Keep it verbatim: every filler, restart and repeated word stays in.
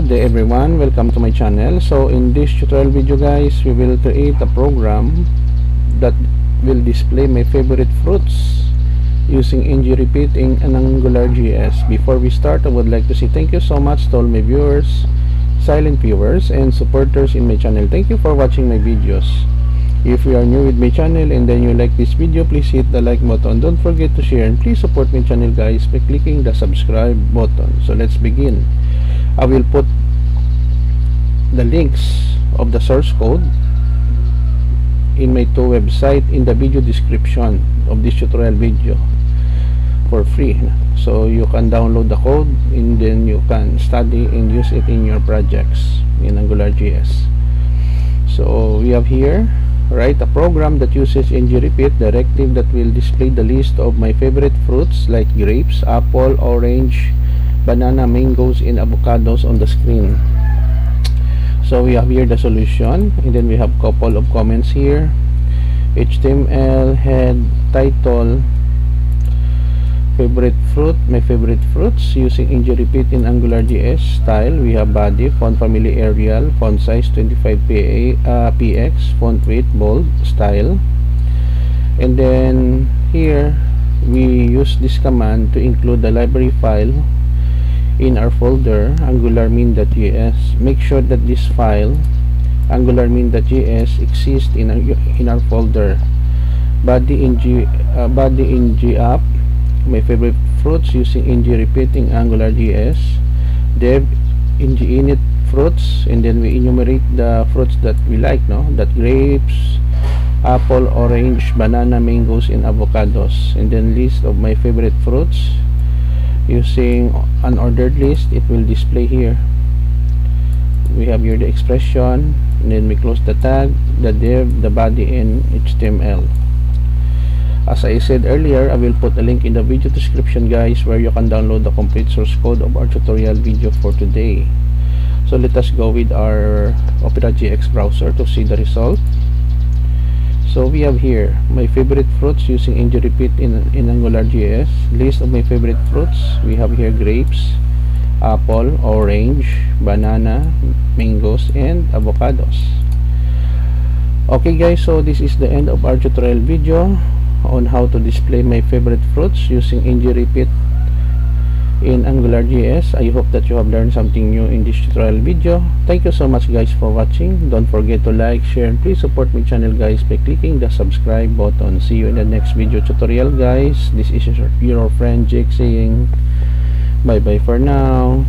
Good day everyone, welcome to my channel. So in this tutorial video guys, we will create a program that will display my favorite fruits using ng-repeat in an AngularJS. Before we start, I would like to say thank you so much to all my viewers, silent viewers and supporters in my channel. Thank you for watching my videos. If you are new with my channel and then you like this video, please hit the like button, don't forget to share, and please support my channel guys by clicking the subscribe button. So let's begin. I will put the links of the source code in my two website in the video description of this tutorial video for free, so you can download the code and then you can study and use it in your projects in AngularJS. So we have here, write a program that uses ng-repeat directive that will display the list of my favorite fruits like grapes, apple, orange, banana, mangoes and avocados on the screen. So we have here the solution, and then we have couple of comments here: H T M L head, title, favorite fruit, my favorite fruits using ng-repeat in AngularJS, style, we have body, font family Arial, font size twenty-five P A, uh, P X, font weight bold, style. And then here we use this command to include the library file in our folder Angular min dot J S. Make sure that this file Angular min dot J S exists in our, in our folder. Body ng uh, body ng app, my favorite fruits using ng-repeat in AngularJS. Dev ng init fruits, and then we enumerate the fruits that we like, no? That grapes, apple, orange, banana, mangoes, and avocados. And then list of my favorite fruits. Using an ordered list, it will display here. We have here the expression, and then we close the tag, the div, the body, and H T M L. As I said earlier, I will put a link in the video description guys where you can download the complete source code of our tutorial video for today. So let us go with our Opera G X browser to see the result. So we have here my favorite fruits using ng-repeat in, in AngularJS. List of my favorite fruits. We have here grapes, apple, orange, banana, mangoes, and avocados. Okay guys, so this is the end of our tutorial video on how to display my favorite fruits using ng-repeat in AngularJS. I hope that you have learned something new in this tutorial video. Thank you so much guys for watching. Don't forget to like, share, and please support my channel guys by clicking the subscribe button. See you in the next video tutorial guys. This is your friend Jake saying bye bye for now.